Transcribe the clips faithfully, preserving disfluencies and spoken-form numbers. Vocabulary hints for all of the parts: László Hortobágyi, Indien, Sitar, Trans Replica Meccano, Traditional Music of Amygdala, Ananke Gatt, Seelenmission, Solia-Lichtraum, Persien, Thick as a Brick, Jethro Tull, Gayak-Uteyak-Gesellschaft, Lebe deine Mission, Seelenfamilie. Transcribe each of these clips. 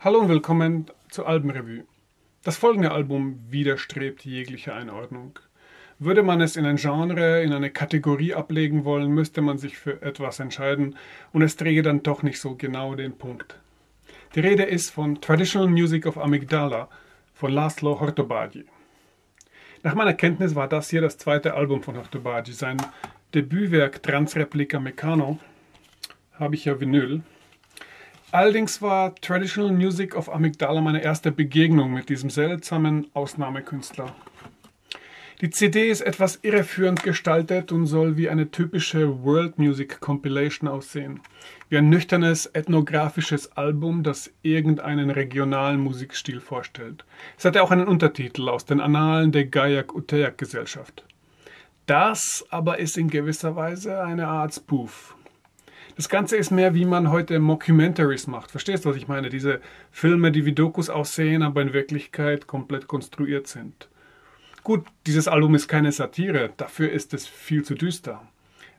Hallo und willkommen zur Albenrevue. Das folgende Album widerstrebt jegliche Einordnung. Würde man es in ein Genre, in eine Kategorie ablegen wollen, müsste man sich für etwas entscheiden und es träge dann doch nicht so genau den Punkt. Die Rede ist von Traditional Music of Amygdala von László Hortobágyi. Nach meiner Kenntnis war das hier das zweite Album von Hortobágyi. Sein Debütwerk Trans Replica Meccano habe ich ja Vinyl. Allerdings war Traditional Music of Amygdala meine erste Begegnung mit diesem seltsamen Ausnahmekünstler. Die C D ist etwas irreführend gestaltet und soll wie eine typische World Music Compilation aussehen. Wie ein nüchternes, ethnografisches Album, das irgendeinen regionalen Musikstil vorstellt. Es hatte auch einen Untertitel aus den Annalen der Gayak-Uteyak-Gesellschaft. Das aber ist in gewisser Weise eine Art Spoof. Das Ganze ist mehr, wie man heute Mockumentaries macht. Verstehst du, was ich meine? Diese Filme, die wie Dokus aussehen, aber in Wirklichkeit komplett konstruiert sind. Gut, dieses Album ist keine Satire, dafür ist es viel zu düster.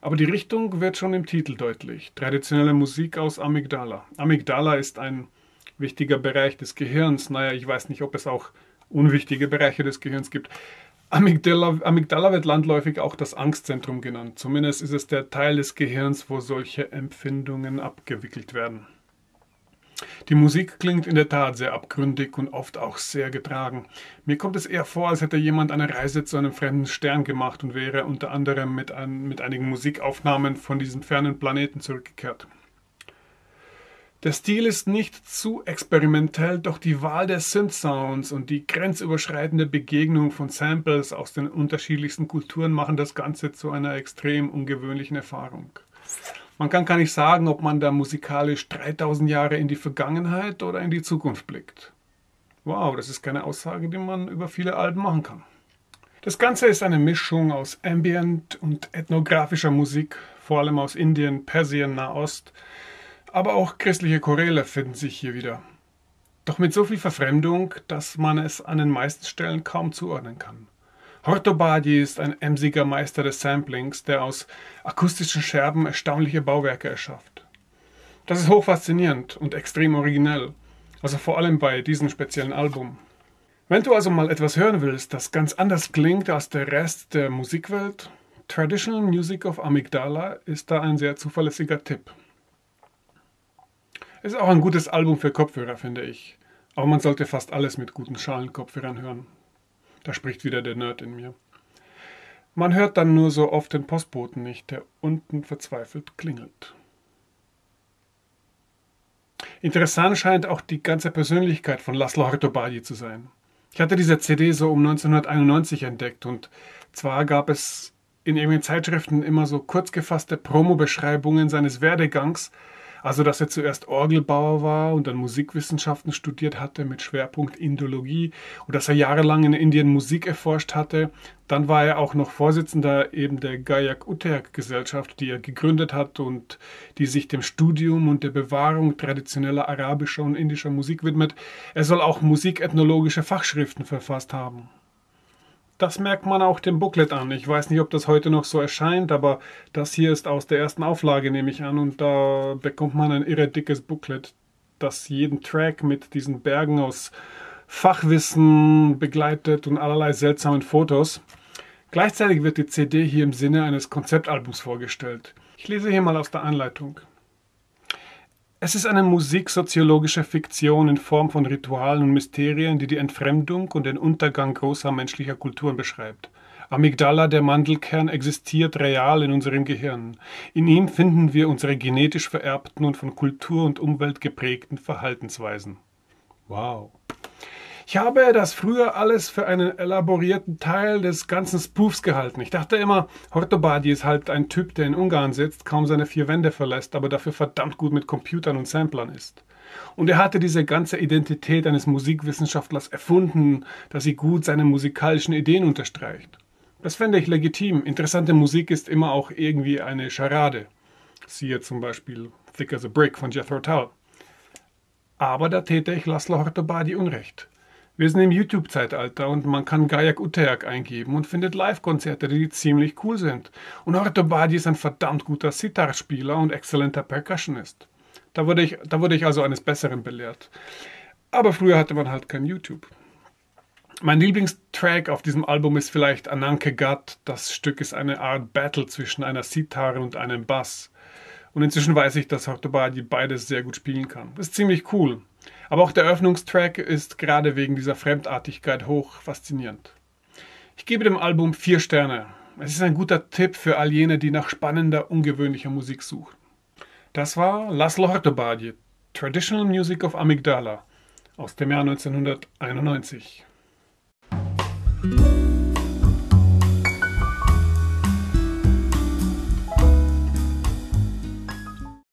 Aber die Richtung wird schon im Titel deutlich. Traditionelle Musik aus Amygdala. Amygdala ist ein wichtiger Bereich des Gehirns. Naja, ich weiß nicht, ob es auch unwichtige Bereiche des Gehirns gibt. Amygdala, Amygdala wird landläufig auch das Angstzentrum genannt. Zumindest ist es der Teil des Gehirns, wo solche Empfindungen abgewickelt werden. Die Musik klingt in der Tat sehr abgründig und oft auch sehr getragen. Mir kommt es eher vor, als hätte jemand eine Reise zu einem fremden Stern gemacht und wäre unter anderem mit, ein, mit einigen Musikaufnahmen von diesem fernen Planeten zurückgekehrt. Der Stil ist nicht zu experimentell, doch die Wahl der Synth-Sounds und die grenzüberschreitende Begegnung von Samples aus den unterschiedlichsten Kulturen machen das Ganze zu einer extrem ungewöhnlichen Erfahrung. Man kann gar nicht sagen, ob man da musikalisch dreitausend Jahre in die Vergangenheit oder in die Zukunft blickt. Wow, das ist keine Aussage, die man über viele Alben machen kann. Das Ganze ist eine Mischung aus Ambient und ethnografischer Musik, vor allem aus Indien, Persien, Nahost, aber auch christliche Choräle finden sich hier wieder. Doch mit so viel Verfremdung, dass man es an den meisten Stellen kaum zuordnen kann. Hortobágyi ist ein emsiger Meister des Samplings, der aus akustischen Scherben erstaunliche Bauwerke erschafft. Das ist hochfaszinierend und extrem originell, also vor allem bei diesem speziellen Album. Wenn du also mal etwas hören willst, das ganz anders klingt als der Rest der Musikwelt, Traditional Music of Amygdala ist da ein sehr zuverlässiger Tipp. Es ist auch ein gutes Album für Kopfhörer, finde ich, aber man sollte fast alles mit guten Schalenkopfhörern hören. Da spricht wieder der Nerd in mir. Man hört dann nur so oft den Postboten nicht, der unten verzweifelt klingelt. Interessant scheint auch die ganze Persönlichkeit von László Hortobágyi zu sein. Ich hatte diese C D so um neunzehnhunderteinundneunzig entdeckt und zwar gab es in irgendwelchen Zeitschriften immer so kurz gefasste Promo-Beschreibungen seines Werdegangs, also dass er zuerst Orgelbauer war und dann Musikwissenschaften studiert hatte mit Schwerpunkt Indologie und dass er jahrelang in Indien Musik erforscht hatte. Dann war er auch noch Vorsitzender eben der Gayak-Uteyak-Gesellschaft, die er gegründet hat und die sich dem Studium und der Bewahrung traditioneller arabischer und indischer Musik widmet. Er soll auch musikethnologische Fachschriften verfasst haben. Das merkt man auch dem Booklet an. Ich weiß nicht, ob das heute noch so erscheint, aber das hier ist aus der ersten Auflage, nehme ich an, und da bekommt man ein irre dickes Booklet, das jeden Track mit diesen Bergen aus Fachwissen begleitet und allerlei seltsamen Fotos. Gleichzeitig wird die C D hier im Sinne eines Konzeptalbums vorgestellt. Ich lese hier mal aus der Einleitung. Es ist eine musiksoziologische Fiktion in Form von Ritualen und Mysterien, die die Entfremdung und den Untergang großer menschlicher Kulturen beschreibt. Amygdala, der Mandelkern, existiert real in unserem Gehirn. In ihm finden wir unsere genetisch vererbten und von Kultur und Umwelt geprägten Verhaltensweisen. Wow. Ich habe das früher alles für einen elaborierten Teil des ganzen Spoofs gehalten. Ich dachte immer, Hortobágyi ist halt ein Typ, der in Ungarn sitzt, kaum seine vier Wände verlässt, aber dafür verdammt gut mit Computern und Samplern ist. Und er hatte diese ganze Identität eines Musikwissenschaftlers erfunden, dass sie gut seine musikalischen Ideen unterstreicht. Das fände ich legitim. Interessante Musik ist immer auch irgendwie eine Charade. Siehe zum Beispiel Thick as a Brick von Jethro Tull. Aber da täte ich László Hortobágyi Unrecht. Wir sind im YouTube-Zeitalter und man kann Gayak-Uteyak eingeben und findet Live-Konzerte, die ziemlich cool sind. Und Hortobágyi ist ein verdammt guter Sitar-Spieler und exzellenter Percussionist. Da wurde, ich, da wurde ich also eines Besseren belehrt. Aber früher hatte man halt kein YouTube. Mein Lieblingstrack auf diesem Album ist vielleicht Ananke Gatt. Das Stück ist eine Art Battle zwischen einer Sitar und einem Bass. Und inzwischen weiß ich, dass Hortobágyi beides sehr gut spielen kann. Das ist ziemlich cool. Aber auch der Eröffnungstrack ist gerade wegen dieser Fremdartigkeit hoch faszinierend. Ich gebe dem Album vier Sterne. Es ist ein guter Tipp für all jene, die nach spannender, ungewöhnlicher Musik suchen. Das war László Hortobágyi, Traditional Music of Amygdala, aus dem Jahr neunzehnhunderteinundneunzig.